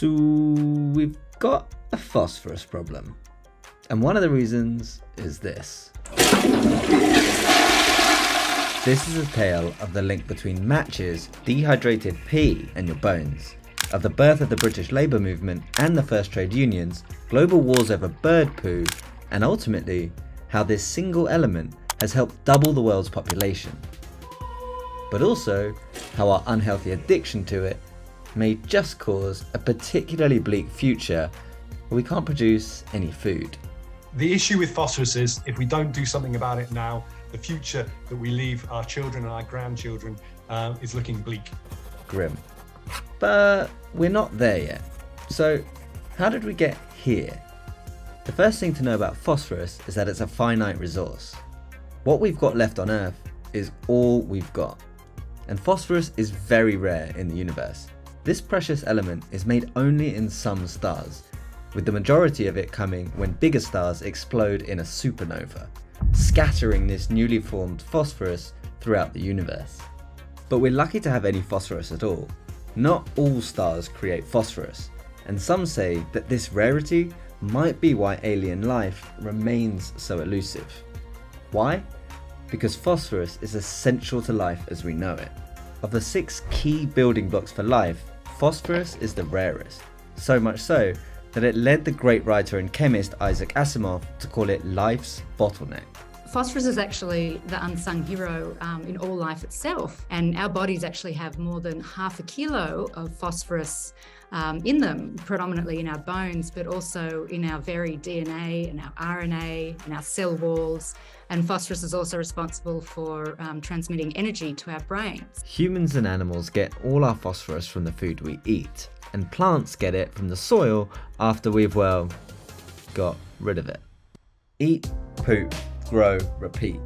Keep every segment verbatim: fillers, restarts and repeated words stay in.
So we've got a phosphorus problem. And one of the reasons is this. This is a tale of the link between matches, dehydrated pee, and your bones, of the birth of the British labour movement and the first trade unions, global wars over bird poo, and ultimately, how this single element has helped double the world's population. But also, how our unhealthy addiction to it may just cause a particularly bleak future where we can't produce any food. The issue with phosphorus is, if we don't do something about it now, the future that we leave our children and our grandchildren uh, is looking bleak. Grim. But we're not there yet. So how did we get here? The first thing to know about phosphorus is that it's a finite resource. What we've got left on Earth is all we've got. And phosphorus is very rare in the universe. This precious element is made only in some stars, with the majority of it coming when bigger stars explode in a supernova, scattering this newly formed phosphorus throughout the universe. But we're lucky to have any phosphorus at all. Not all stars create phosphorus, and some say that this rarity might be why alien life remains so elusive. Why? Because phosphorus is essential to life as we know it. Of the six key building blocks for life, phosphorus is the rarest, so much so that it led the great writer and chemist Isaac Asimov to call it life's bottleneck. Phosphorus is actually the unsung hero um, in all life itself, and our bodies actually have more than half a kilo of phosphorus um, in them, predominantly in our bones, but also in our very D N A, and our R N A, and our cell walls. And phosphorus is also responsible for um, transmitting energy to our brains. Humans and animals get all our phosphorus from the food we eat, and plants get it from the soil after we've, well, got rid of it. Eat, poop, grow, repeat.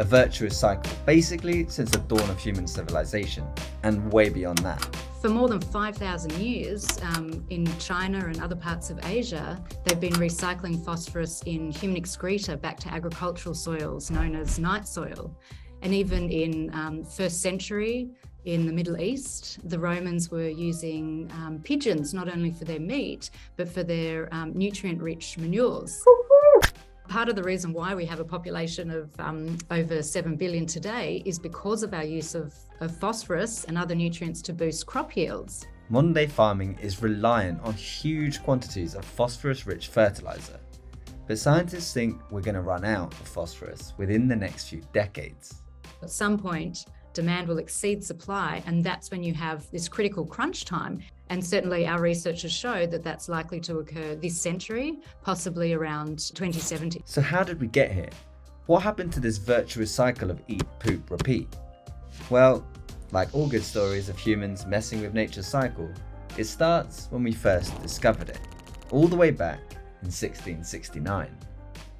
A virtuous cycle, basically since the dawn of human civilization, and way beyond that. For more than five thousand years, um, in China and other parts of Asia, they've been recycling phosphorus in human excreta back to agricultural soils known as night soil. And even in um, first century, in the Middle East, the Romans were using um, pigeons, not only for their meat, but for their um, nutrient-rich manures. Part of the reason why we have a population of um, over seven billion today is because of our use of, of phosphorus and other nutrients to boost crop yields. Modern day farming is reliant on huge quantities of phosphorus-rich fertilizer. But scientists think we're going to run out of phosphorus within the next few decades. At some point, demand will exceed supply, and that's when you have this critical crunch time. And certainly our research has showed that that's likely to occur this century, possibly around twenty seventy. So how did we get here? What happened to this virtuous cycle of eat, poop, repeat? Well, like all good stories of humans messing with nature's cycle, it starts when we first discovered it, all the way back in sixteen sixty-nine.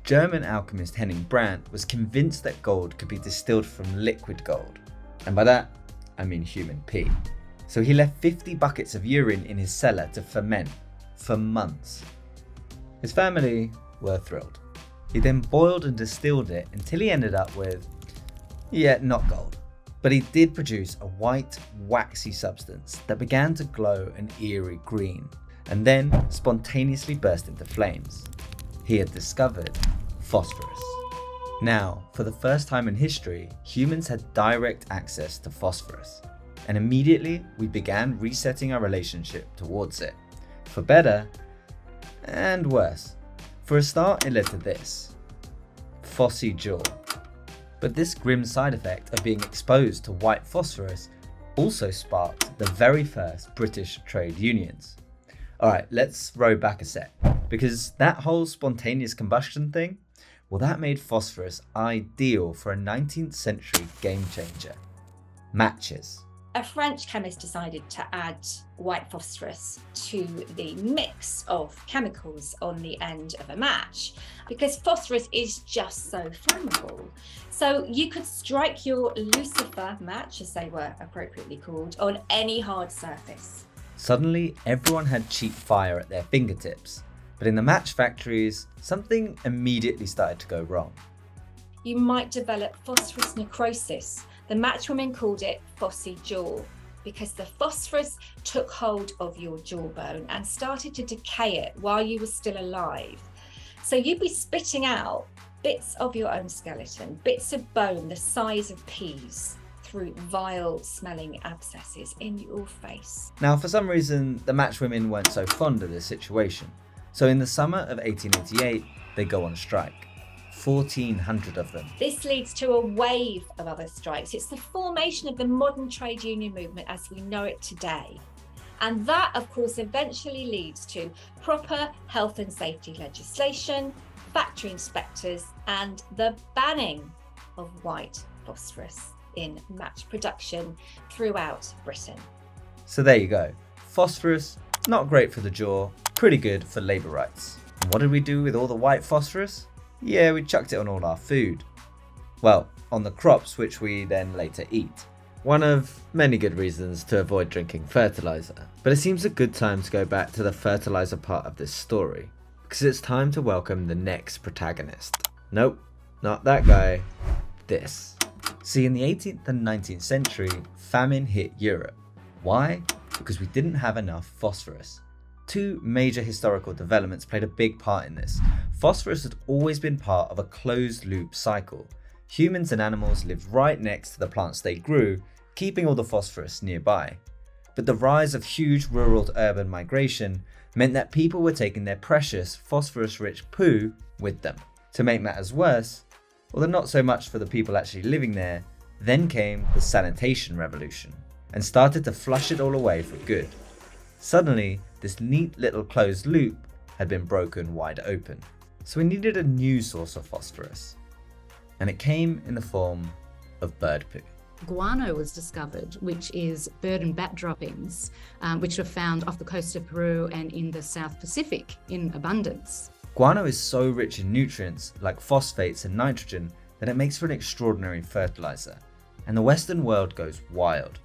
German alchemist Henning Brandt was convinced that gold could be distilled from liquid gold, and by that, I mean human pee. So he left fifty buckets of urine in his cellar to ferment for months. His family were thrilled. He then boiled and distilled it until he ended up with, yeah, not gold. But he did produce a white, waxy substance that began to glow an eerie green and then spontaneously burst into flames. He had discovered phosphorus. Now, for the first time in history, humans had direct access to phosphorus. And immediately we began resetting our relationship towards it, for better and worse. For a start, it led to this, phossy jaw. But this grim side effect of being exposed to white phosphorus also sparked the very first British trade unions. All right, let's row back a sec, because that whole spontaneous combustion thing, well, that made phosphorus ideal for a nineteenth century game changer, matches. A French chemist decided to add white phosphorus to the mix of chemicals on the end of a match, because phosphorus is just so flammable. So you could strike your Lucifer match, as they were appropriately called, on any hard surface. Suddenly, everyone had cheap fire at their fingertips, but in the match factories, something immediately started to go wrong. You might develop phosphorus necrosis. The matchwomen called it phossy jaw. because the phosphorus took hold of your jawbone and started to decay it while you were still alive. So you'd be spitting out bits of your own skeleton, bits of bone the size of peas, through vile smelling abscesses in your face. Now, for some reason, the match women weren't so fond of this situation. So in the summer of eighteen eighty-eight, they go on strike. fourteen hundred of them. This leads to a wave of other strikes. It's the formation of the modern trade union movement as we know it today. And that, of course, eventually leads to proper health and safety legislation, factory inspectors, and the banning of white phosphorus in match production throughout Britain. So there you go. Phosphorus, not great for the jaw, pretty good for labour rights. And what did we do with all the white phosphorus? Yeah, we chucked it on all our food. Well, on the crops which we then later eat. One of many good reasons to avoid drinking fertiliser. But it seems a good time to go back to the fertiliser part of this story, because it's time to welcome the next protagonist. Nope, not that guy. This. See, in the eighteenth and nineteenth century, famine hit Europe. Why? Because we didn't have enough phosphorus. Two major historical developments played a big part in this. Phosphorus had always been part of a closed-loop cycle. Humans and animals lived right next to the plants they grew, keeping all the phosphorus nearby. But the rise of huge rural to urban migration meant that people were taking their precious phosphorus-rich poo with them. To make matters worse, although not so much for the people actually living there, then came the sanitation revolution and started to flush it all away for good. Suddenly, this neat little closed loop had been broken wide open. So we needed a new source of phosphorus, and it came in the form of bird poo. Guano was discovered, which is bird and bat droppings, um, which were found off the coast of Peru and in the South Pacific in abundance. Guano is so rich in nutrients, like phosphates and nitrogen, that it makes for an extraordinary fertiliser, and the Western world goes wild.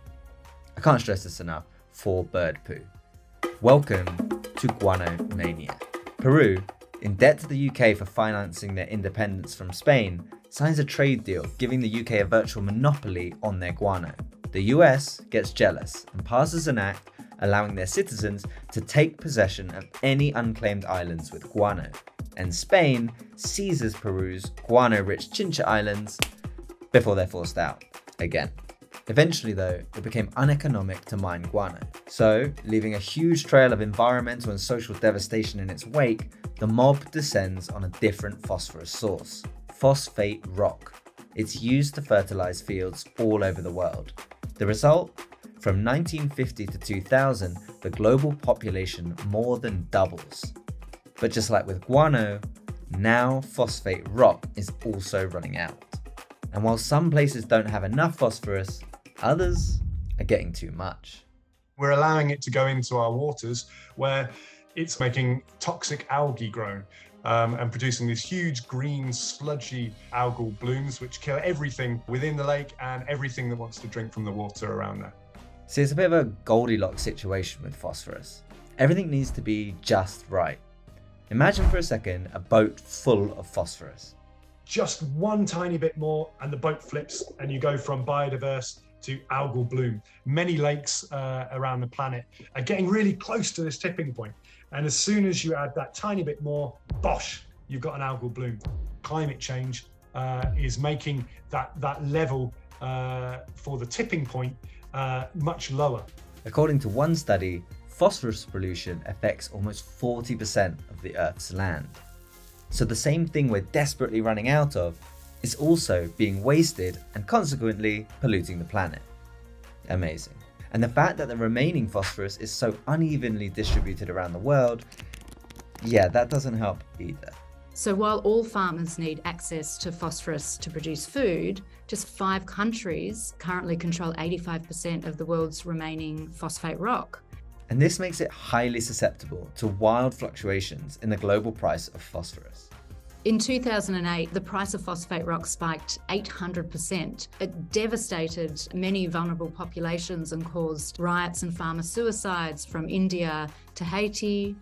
I can't stress this enough, for bird poo. Welcome to guano mania. Peru, in debt to the U K for financing their independence from Spain, signs a trade deal giving the U K a virtual monopoly on their guano. The U S gets jealous and passes an act allowing their citizens to take possession of any unclaimed islands with guano, and Spain seizes Peru's guano-rich Chincha Islands before they're forced out again. Eventually though, it became uneconomic to mine guano, so leaving a huge trail of environmental and social devastation in its wake, the mob descends on a different phosphorus source, phosphate rock. It's used to fertilize fields all over the world. The result? From nineteen fifty to two thousand, the global population more than doubles. But just like with guano, now phosphate rock is also running out. And while some places don't have enough phosphorus, others are getting too much. We're allowing it to go into our waters where it's making toxic algae grow um, and producing these huge green sludgy algal blooms which kill everything within the lake and everything that wants to drink from the water around there. See, it's a bit of a Goldilocks situation with phosphorus. Everything needs to be just right. Imagine for a second a boat full of phosphorus. Just one tiny bit more and the boat flips and you go from biodiverse to algal bloom. Many lakes uh, around the planet are getting really close to this tipping point. And as soon as you add that tiny bit more, bosh, you've got an algal bloom. Climate change uh, is making that, that level uh, for the tipping point Uh, much lower. According to one study, phosphorus pollution affects almost forty percent of the Earth's land. So the same thing we're desperately running out of is also being wasted and consequently polluting the planet. Amazing. And the fact that the remaining phosphorus is so unevenly distributed around the world, yeah, that doesn't help either. So while all farmers need access to phosphorus to produce food, just five countries currently control eighty-five percent of the world's remaining phosphate rock. And this makes it highly susceptible to wild fluctuations in the global price of phosphorus. In two thousand eight, the price of phosphate rock spiked eight hundred percent. It devastated many vulnerable populations and caused riots and farmer suicides from India to Haiti.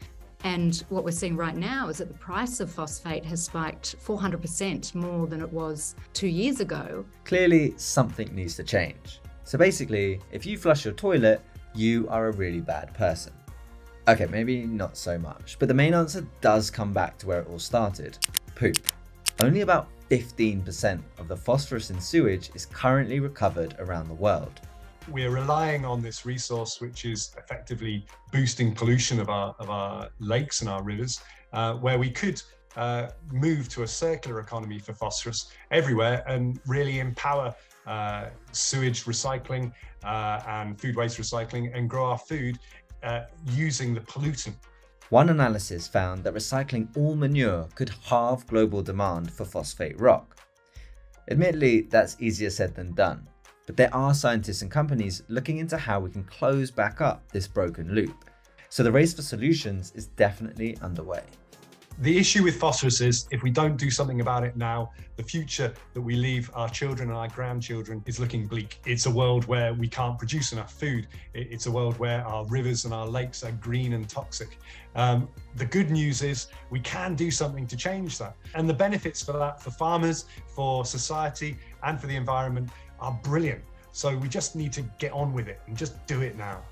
And what we're seeing right now is that the price of phosphate has spiked four hundred percent more than it was two years ago. Clearly, something needs to change. So basically, if you flush your toilet, you are a really bad person. Okay, maybe not so much, but the main answer does come back to where it all started: poop. Only about fifteen percent of the phosphorus in sewage is currently recovered around the world. We're relying on this resource, which is effectively boosting pollution of our, of our lakes and our rivers, uh, where we could uh, move to a circular economy for phosphorus everywhere and really empower uh, sewage recycling uh, and food waste recycling and grow our food uh, using the pollutant. One analysis found that recycling all manure could halve global demand for phosphate rock. Admittedly, that's easier said than done, but there are scientists and companies looking into how we can close back up this broken loop. So the race for solutions is definitely underway. The issue with phosphorus is, if we don't do something about it now, the future that we leave our children and our grandchildren is looking bleak. It's a world where we can't produce enough food. It's a world where our rivers and our lakes are green and toxic. Um, the good news is we can do something to change that. And the benefits for that, for farmers, for society, and for the environment are brilliant. So we just need to get on with it and just do it now.